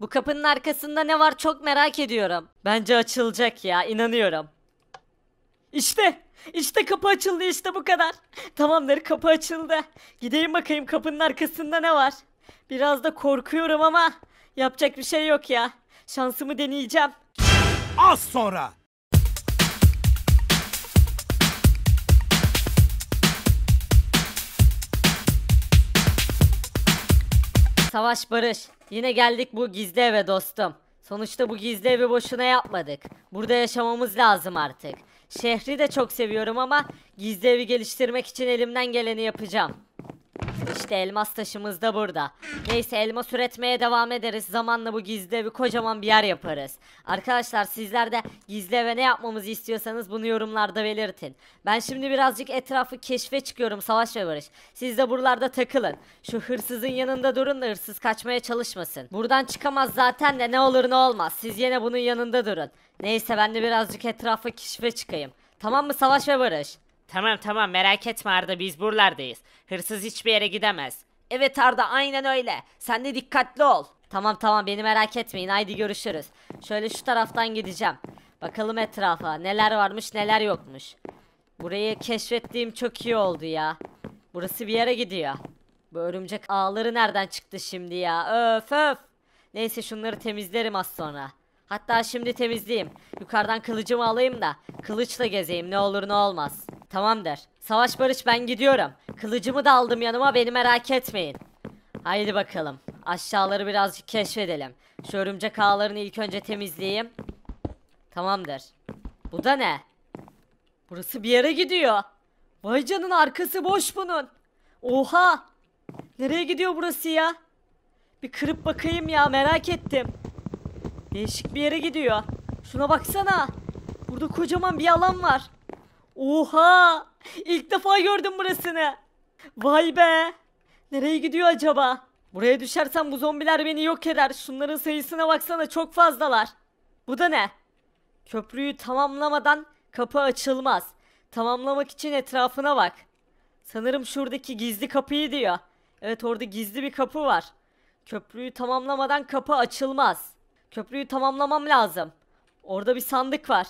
Bu kapının arkasında ne var çok merak ediyorum. Bence açılacak ya, inanıyorum. İşte kapı açıldı, işte bu kadar. Tamamdır, kapı açıldı. Gideyim bakayım kapının arkasında ne var. Biraz da korkuyorum ama yapacak bir şey yok ya. Şansımı deneyeceğim. Az sonra. Savaş Barış, yine geldik bu gizli eve dostum. Sonuçta bu gizli evi boşuna yapmadık. Burada yaşamamız lazım artık. Şehri de çok seviyorum ama gizli evi geliştirmek için elimden geleni yapacağım. İşte elmas taşımız da burada. Neyse, elmas üretmeye devam ederiz. Zamanla bu gizli evi kocaman bir yer yaparız. Arkadaşlar, sizler de gizli eve ne yapmamızı istiyorsanız bunu yorumlarda belirtin. Ben şimdi birazcık etrafı keşfe çıkıyorum Savaş ve Barış. Siz de buralarda takılın. Şu hırsızın yanında durun da hırsız kaçmaya çalışmasın. Buradan çıkamaz zaten de ne olur ne olmaz. Siz yine bunun yanında durun. Neyse, ben de birazcık etrafı keşfe çıkayım. Tamam mı Savaş ve Barış? Tamam, merak etme Arda, biz buralardayız. Hırsız hiçbir yere gidemez. Evet Arda, aynen öyle. Sen de dikkatli ol. Tamam, beni merak etmeyin, haydi görüşürüz. Şöyle şu taraftan gideceğim. Bakalım etrafa neler varmış neler yokmuş. Burayı keşfettiğim çok iyi oldu ya. Burası bir yere gidiyor. Bu örümcek ağları nereden çıktı şimdi ya? Öf. Neyse, şunları temizlerim az sonra. Hatta şimdi temizleyeyim. Yukarıdan kılıcımı alayım da kılıçla gezeyim, ne olur ne olmaz. Tamamdır. Savaş Barış, ben gidiyorum. Kılıcımı da aldım yanıma, beni merak etmeyin. Haydi bakalım. Aşağıları birazcık keşfedelim. Şu örümcek ağlarını ilk önce temizleyeyim. Tamamdır. Bu da ne? Burası bir yere gidiyor. Vay canına, arkası boş bunun. Oha! Nereye gidiyor burası ya? Bir kırıp bakayım ya, merak ettim. Değişik bir yere gidiyor. Şuna baksana. Burada kocaman bir alan var. Oha! İlk defa gördüm burasını. Vay be! Nereye gidiyor acaba? Buraya düşersem bu zombiler beni yok eder. Şunların sayısına baksana, çok fazlalar. Bu da ne? Köprüyü tamamlamadan kapı açılmaz. Tamamlamak için etrafına bak. Sanırım şuradaki gizli kapıyı diyor. Evet, orada gizli bir kapı var. Köprüyü tamamlamadan kapı açılmaz. Köprüyü tamamlamam lazım. Orada bir sandık var.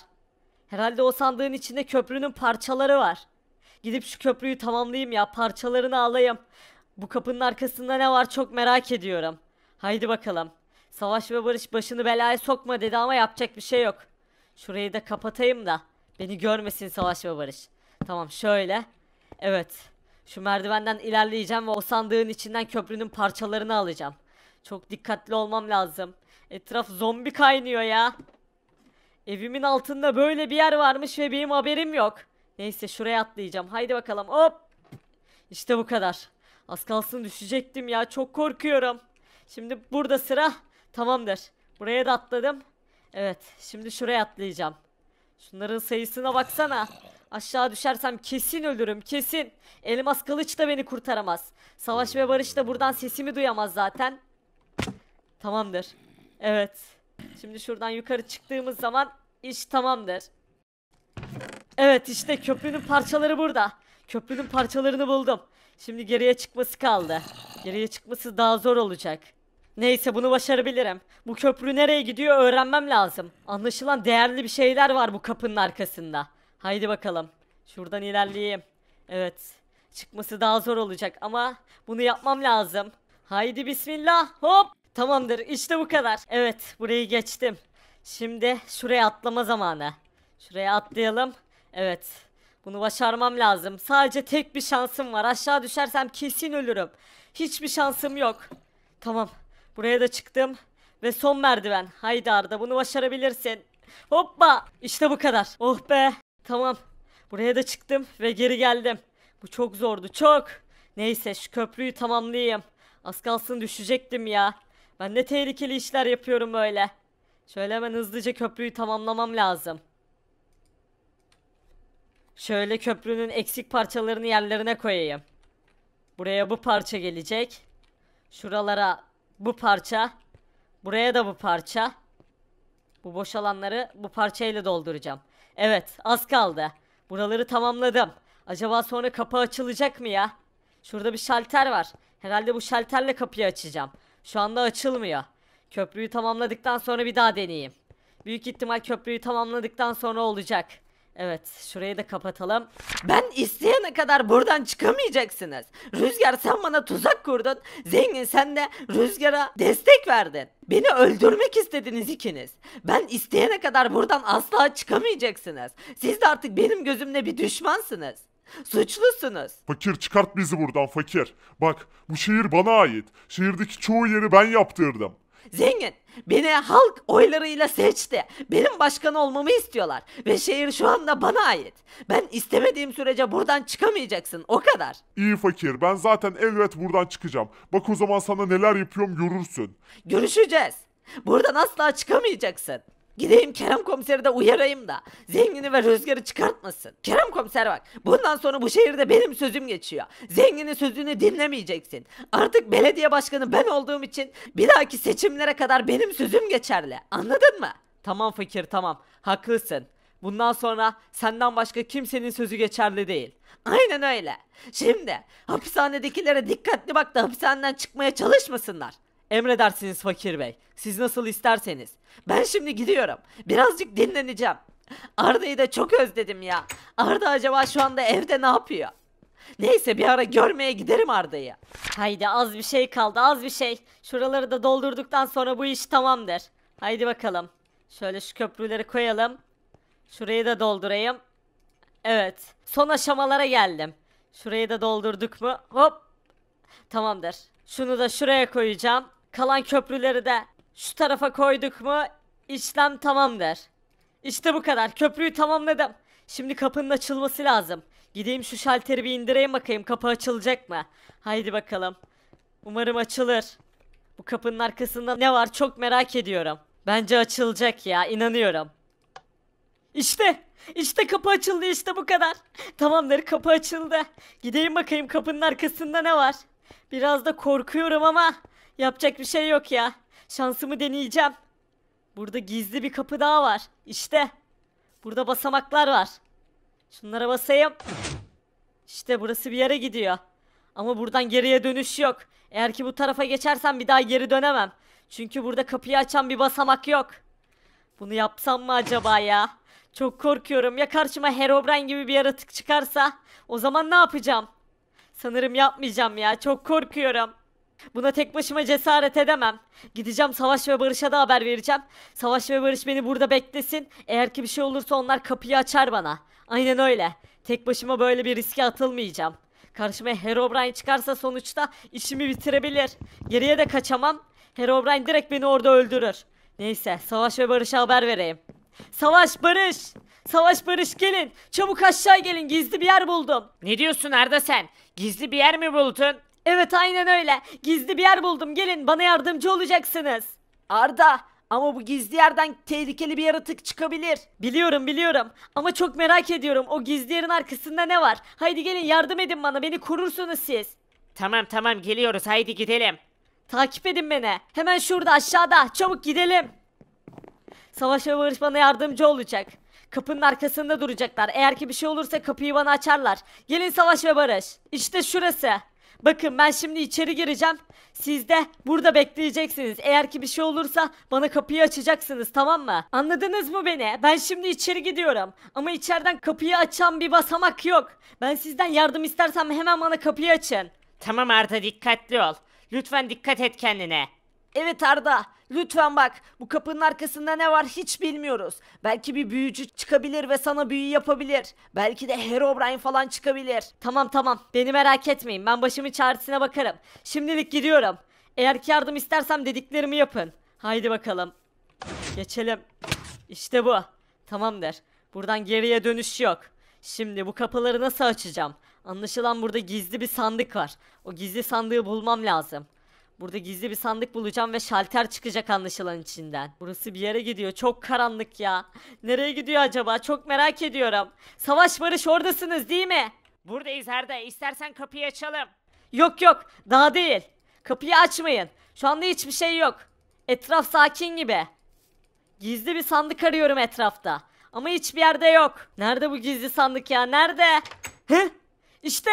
Herhalde o sandığın içinde köprünün parçaları var. Gidip şu köprüyü tamamlayayım ya, parçalarını alayım. Bu kapının arkasında ne var çok merak ediyorum. Haydi bakalım. Savaş ve Barış başını belaya sokma dedi ama yapacak bir şey yok. Şurayı da kapatayım da beni görmesin Savaş ve Barış. Tamam, şöyle. Evet. Şu merdivenden ilerleyeceğim ve o sandığın içinden köprünün parçalarını alacağım. Çok dikkatli olmam lazım. Etraf zombi kaynıyor ya. Evimin altında böyle bir yer varmış ve benim haberim yok. Neyse, şuraya atlayacağım. Haydi bakalım, hop. İşte bu kadar. Az kalsın düşecektim ya, çok korkuyorum. Şimdi burada sıra. Tamamdır. Buraya da atladım. Evet, şimdi şuraya atlayacağım. Şunların sayısına baksana. Aşağı düşersem kesin ölürüm, kesin. Elmas kılıç da beni kurtaramaz. Savaş ve Barış da buradan sesimi duyamaz zaten. Tamamdır. Evet. Şimdi şuradan yukarı çıktığımız zaman iş tamamdır. Evet, işte köprünün parçaları burada. Köprünün parçalarını buldum. Şimdi geriye çıkması kaldı. Geriye çıkması daha zor olacak. Neyse, bunu başarabilirim. Bu köprü nereye gidiyor öğrenmem lazım. Anlaşılan değerli bir şeyler var bu kapının arkasında. Haydi bakalım. Şuradan ilerleyeyim. Evet. Çıkması daha zor olacak ama bunu yapmam lazım. Haydi bismillah. Hop. Tamamdır, işte bu kadar. Evet, burayı geçtim. Şimdi şuraya atlama zamanı. Şuraya atlayalım. Evet, bunu başarmam lazım. Sadece tek bir şansım var. Aşağı düşersem kesin ölürüm. Hiçbir şansım yok. Tamam, buraya da çıktım. Ve son merdiven. Haydi Arda, bunu başarabilirsin. Hoppa, işte bu kadar. Oh be, tamam. Buraya da çıktım ve geri geldim. Bu çok zordu, çok. Neyse, şu köprüyü tamamlayayım. Az kalsın düşecektim ya. Ben ne tehlikeli işler yapıyorum böyle. Şöyle hemen hızlıca köprüyü tamamlamam lazım. Şöyle köprünün eksik parçalarını yerlerine koyayım. Buraya bu parça gelecek. Şuralara bu parça. Buraya da bu parça. Bu boş alanları bu parçayla dolduracağım. Evet, az kaldı. Buraları tamamladım. Acaba sonra kapı açılacak mı ya? Şurada bir şalter var. Herhalde bu şalterle kapıyı açacağım. Şu anda açılmıyor. Köprüyü tamamladıktan sonra bir daha deneyeyim. Büyük ihtimal köprüyü tamamladıktan sonra olacak. Evet, şurayı da kapatalım. Ben isteyene kadar buradan çıkamayacaksınız. Rüzgar, sen bana tuzak kurdun. Zengin, sen de Rüzgar'a destek verdin. Beni öldürmek istediniz ikiniz. Ben isteyene kadar buradan asla çıkamayacaksınız. Siz de artık benim gözümde bir düşmansınız. Suçlusunuz. Fakir, çıkart bizi buradan fakir. Bak, bu şehir bana ait. Şehirdeki çoğu yeri ben yaptırdım. Zengin, beni halk oylarıyla seçti. Benim başkan olmamı istiyorlar. Ve şehir şu anda bana ait. Ben istemediğim sürece buradan çıkamayacaksın, o kadar. İyi fakir, ben zaten elbet buradan çıkacağım. Bak o zaman sana neler yapıyorum görürsün. Görüşeceğiz. Buradan asla çıkamayacaksın. Gideyim Kerem komiseri de uyarayım da Zengini ve Rüzgar'ı çıkartmasın. Kerem komiser, bak bundan sonra bu şehirde benim sözüm geçiyor. Zenginin sözünü dinlemeyeceksin. Artık belediye başkanı ben olduğum için bir dahaki seçimlere kadar benim sözüm geçerli. Anladın mı? Tamam fakir, tamam, haklısın. Bundan sonra senden başka kimsenin sözü geçerli değil. Aynen öyle. Şimdi hapishanedekilere dikkatli bak da hapishaneden çıkmaya çalışmasınlar. Emredersiniz fakir bey. Siz nasıl isterseniz. Ben şimdi gidiyorum. Birazcık dinleneceğim. Arda'yı da çok özledim ya. Arda acaba şu anda evde ne yapıyor? Neyse, bir ara görmeye giderim Arda'yı. Haydi, az bir şey kaldı, az bir şey. Şuraları da doldurduktan sonra bu iş tamamdır. Haydi bakalım. Şöyle şu köprüleri koyalım. Şurayı da doldurayım. Evet. Son aşamalara geldim. Şurayı da doldurduk mu? Hop. Tamamdır. Şunu da şuraya koyacağım. Kalan köprüleri de şu tarafa koyduk mu işlem tamamdır. İşte bu kadar. Köprüyü tamamladım. Şimdi kapının açılması lazım. Gideyim şu şalteri bir indireyim bakayım, kapı açılacak mı? Haydi bakalım. Umarım açılır. Bu kapının arkasında ne var çok merak ediyorum. Bence açılacak ya, inanıyorum. İşte kapı açıldı, işte bu kadar. Tamamdır, kapı açıldı. Gideyim bakayım kapının arkasında ne var. Biraz da korkuyorum ama yapacak bir şey yok ya. Şansımı deneyeceğim. Burada gizli bir kapı daha var. İşte. Burada basamaklar var. Şunlara basayım. İşte burası bir yere gidiyor. Ama buradan geriye dönüş yok. Eğer ki bu tarafa geçersem bir daha geri dönemem. Çünkü burada kapıyı açan bir basamak yok. Bunu yapsam mı acaba ya? Çok korkuyorum. Ya karşıma Herobrine gibi bir yaratık çıkarsa? O zaman ne yapacağım? Sanırım yapmayacağım ya. Çok korkuyorum. Buna tek başıma cesaret edemem. Gideceğim Savaş ve Barış'a da haber vereceğim. Savaş ve Barış beni burada beklesin. Eğer ki bir şey olursa onlar kapıyı açar bana. Aynen öyle. Tek başıma böyle bir riske atılmayacağım. Karşıma Herobrine çıkarsa sonuçta işimi bitirebilir. Geriye de kaçamam. Herobrine direkt beni orada öldürür. Neyse, Savaş ve Barış'a haber vereyim. Savaş, Barış! Savaş, Barış, gelin. Çabuk aşağı gelin. Gizli bir yer buldum. Ne diyorsun Arda sen? Gizli bir yer mi buldun? Evet, aynen öyle. Gizli bir yer buldum. Gelin, bana yardımcı olacaksınız. Arda, ama bu gizli yerden tehlikeli bir yaratık çıkabilir. Biliyorum. Ama çok merak ediyorum. O gizli yerin arkasında ne var? Haydi gelin, yardım edin bana. Beni korursunuz siz. Tamam, geliyoruz. Haydi gidelim. Takip edin beni. Hemen şurada aşağıda. Çabuk gidelim. Savaş ve Barış bana yardımcı olacak. Kapının arkasında duracaklar. Eğer ki bir şey olursa kapıyı bana açarlar. Gelin Savaş ve Barış. İşte şurası. Bakın, ben şimdi içeri gireceğim. Siz de burada bekleyeceksiniz. Eğer ki bir şey olursa bana kapıyı açacaksınız, tamam mı? Anladınız mı beni? Ben şimdi içeri gidiyorum. Ama içeriden kapıyı açan bir basamak yok. Ben sizden yardım istersem hemen bana kapıyı açın. Tamam Arda, dikkatli ol. Lütfen dikkat et kendine. Evet Arda, lütfen bak, bu kapının arkasında ne var hiç bilmiyoruz. Belki bir büyücü çıkabilir ve sana büyü yapabilir. Belki de Herobrine falan çıkabilir. Tamam, beni merak etmeyin, ben başımın çaresine bakarım. Şimdilik gidiyorum. Eğer ki yardım istersem dediklerimi yapın. Haydi bakalım. Geçelim. İşte bu. Tamamdır. Buradan geriye dönüş yok. Şimdi bu kapıları nasıl açacağım? Anlaşılan burada gizli bir sandık var. O gizli sandığı bulmam lazım. Burada gizli bir sandık bulacağım ve şalter çıkacak anlaşılan içinden. Burası bir yere gidiyor. Çok karanlık ya. Nereye gidiyor acaba? Çok merak ediyorum. Savaş, Barış, oradasınız değil mi? Buradayız Arda. İstersen kapıyı açalım. Yok. Daha değil. Kapıyı açmayın. Şu anda hiçbir şey yok. Etraf sakin gibi. Gizli bir sandık arıyorum etrafta. Ama hiçbir yerde yok. Nerede bu gizli sandık ya? Nerede? Heh. İşte.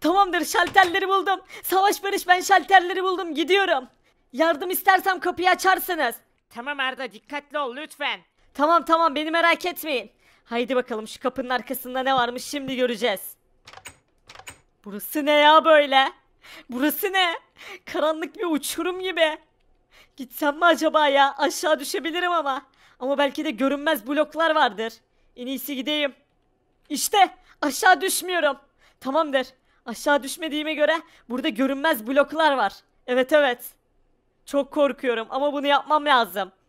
Tamamdır, şalterleri buldum. Savaş, Barış, ben şalterleri buldum, gidiyorum. Yardım istersem kapıyı açarsınız. Tamam Arda, dikkatli ol lütfen. Tamam, beni merak etmeyin. Haydi bakalım, şu kapının arkasında ne varmış şimdi göreceğiz. Burası ne ya böyle? Burası ne? Karanlık bir uçurum gibi. Gitsem mi acaba ya? Aşağı düşebilirim ama. Ama belki de görünmez bloklar vardır. En iyisi gideyim. İşte aşağı düşmüyorum. Tamamdır. Aşağı düşmediğime göre burada görünmez bloklar var. Evet. Çok korkuyorum ama bunu yapmam lazım.